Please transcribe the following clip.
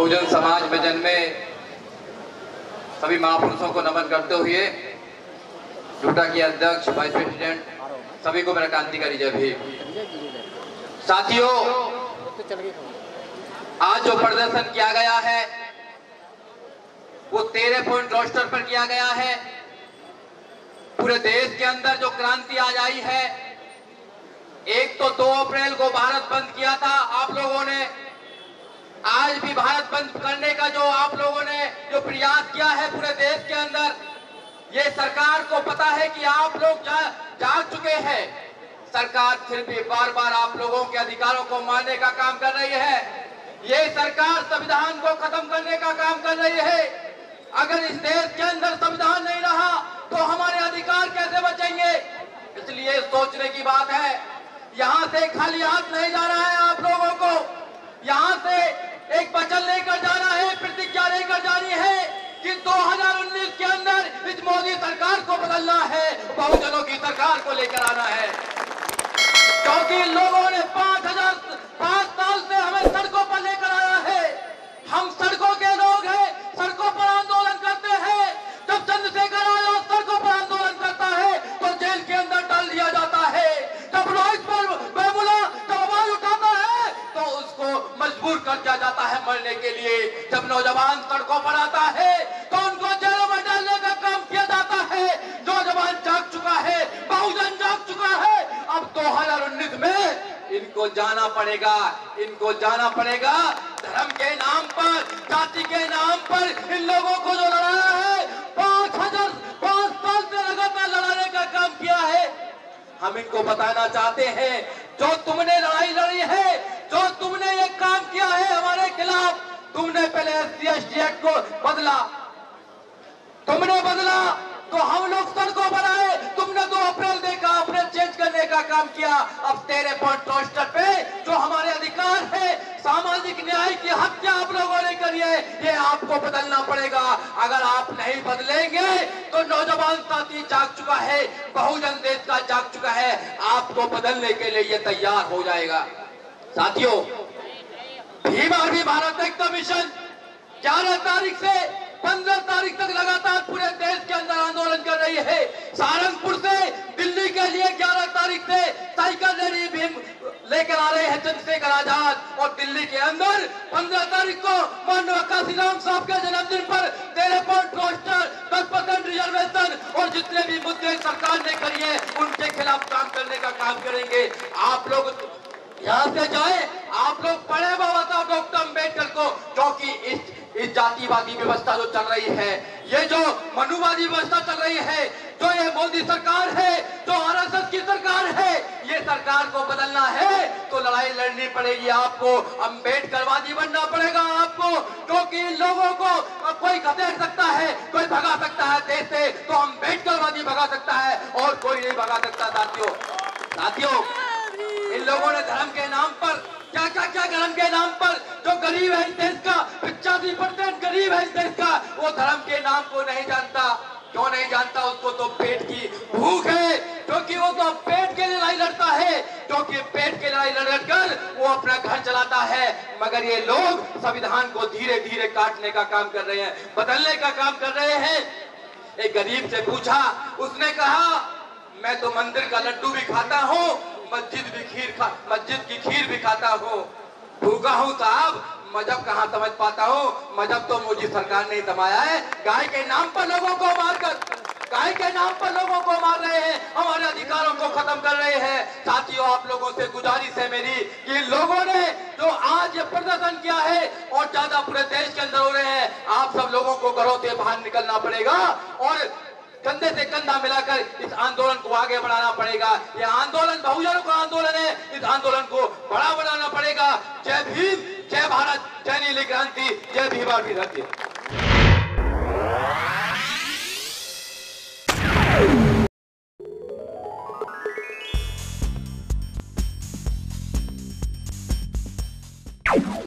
बहुजन समाज में जन्मे सभी महापुरुषों को नमन करते हुए डूडा के अध्यक्ष वाइस प्रेसिडेंट सभी को मेरा क्रांतिकारी जय भीम। साथियों, आज जो प्रदर्शन किया गया है वो 13 पॉइंट रोस्टर पर किया गया है। पूरे देश के अंदर जो क्रांति आज आई है, एक तो 2 अप्रैल को भारत बंद किया था आप लोगों ने, आज भी भारत बंद करने का जो आप लोगों ने जो प्रयास किया है पूरे देश के अंदर, ये सरकार को पता है कि आप लोग जाग चुके हैं। सरकार फिर भी बार बार आप लोगों के अधिकारों को मारने का काम कर रही है। ये सरकार संविधान को खत्म करने का काम कर रही है। अगर इस देश के अंदर संविधान नहीं रहा तो हमारे अधिकार कैसे बचेंगे? इसलिए सोचने की बात है। यहाँ से खाली हाथ नहीं जाना है आप लोगों को, यहाँ से एक वचन लेकर जाना है, प्रतिज्ञा लेकर जानी है कि 2019 के अंदर इस मोदी सरकार को बदलना है, बहुजनों की सरकार को लेकर आना है। क्योंकि लोगों ने 5 साल से हमें सड़कों पर लेकर आया है। हम सड़कों के लोग हैं, सड़कों पर आंदोलन करते हैं। जब चंद्रशेखर आजाद सड़कों पर आंदोलन करता है तो जेल के अंदर डाल दिया जाता है। जब रोहित पर बेबुला जब आवाज उठाता है तो उसको मजबूर कर दिया जाता है मरने के लिए। जब नौजवान सड़कों पर आता है तो उनको जेलों में डालने का काम किया जाता है। नौजवान जाग चुका है, बहुजन जाग चुका है। अब 2019 में इनको जाना पड़ेगा, इनको जाना पड़ेगा। धर्म के नाम पर, जाति के नाम पर इन लोगों को जो लड़ाया है, 5 साल से लगातार लड़ाने का काम किया है। हम इनको बताना चाहते हैं, जो तुमने लड़ाई लड़ी है, जो तुमने ये काम किया है हमारे खिलाफ, तुमने पहले SC/ST एक्ट को बदला, तुमने बदला तो हम लोग सड़कों पर आए। तुमने 2 अप्रैल देखा, अप्रैल चेंज करने का काम किया। अब 13 पॉइंट रोस्टर पे जो हमारे अधिकार है, सामाजिक न्याय की हत्या आप लोगों ने करी है, ये आपको बदलना पड़ेगा। अगर आप नहीं बदलेंगे तो नौजवान साथी जाग चुका है, बहुजन देश का जाग चुका है, आपको बदलने के लिए ये तैयार हो जाएगा। साथियों, भीम आर्मी भारत एकता मिशन 11 तारीख से 15 तारीख तक लगातार पूरे देश के अंदर आंदोलन कर रही है। सहारनपुर से दिल्ली के लिए 11 तारीख से साइकिल रैली भीम लेकर आ रहे हैं चंद्रशेखर आजाद, और दिल्ली के अंदर 15 तारीख को माननीय काशीराम साहब के जन्मदिन पर 13 पॉइंट रोस्टर, 10% रिजर्वेशन और जितने भी मुद्दे सरकार ने करिए उनके खिलाफ काम करने का काम करेंगे। आप लोग यहाँ से जाए, आप लोग पढ़े बाबा साहब डॉक्टर अम्बेडकर को, क्योंकि इस जातिवादी व्यवस्था जो चल रही है, ये जो मनुवादी व्यवस्था चल रही है, जो ये मोदी सरकार है, जो RSS की सरकार है, ये सरकार को बदलना है तो लड़ाई लड़नी पड़ेगी आपको। अम्बेडकरवादी बनना पड़ेगा आपको, क्योंकि इन लोगों को कोई खदेड़ सकता है, कोई भगा सकता है देश से, तो अम्बेडकरवादी भगा सकता है और कोई नहीं भगा सकता। साथियों, इन लोगों ने धर्म के नाम पर क्या क्या क्या, धर्म के नाम पर जो गरीब है इस देश का, 85% गरीब है इस देश का, वो धर्म के नाम को नहीं जानता। क्यों नहीं जानता? उसको तो पेट की भूख है, क्योंकि वो तो पेट के लिए लड़ाई लड़ता है, क्योंकि पेट के लड़ाई लड़कर वो अपना घर चलाता है। मगर ये लोग संविधान को धीरे धीरे काटने का काम कर रहे हैं, बदलने का काम कर रहे हैं। एक गरीब से पूछा, उसने कहा मैं तो मंदिर का लड्डू भी खाता हूँ, मस्जिद की खीर भी खाता हूँ, भूखा हूँ साहब, मजहब कहाँ समझ पाता हूँ? मजहब तो मोदी सरकार ने समाया है। गाय के नाम पर लोगों को मारकर, गाय के नाम पर लोगों को मार रहे हैं, हमारे अधिकारों को खत्म कर रहे हैं। साथियों, आप लोगों से गुजारिश है मेरी कि लोगों ने जो आज ये प्रदर्शन किया है और ज्यादा पूरे देश के अंदर हो रहे हैं, आप सब लोगों को घरों से बाहर निकलना पड़ेगा और कंधे से कंधा मिलाकर इस आंदोलन को आगे बढ़ाना पड़ेगा। ये आंदोलन बहुजनों का आंदोलन है, इस आंदोलन को बड़ा बनाना पड़ेगा। जय भीम, जय भारत, जय नीली क्रांति, जय भीम आर्मी।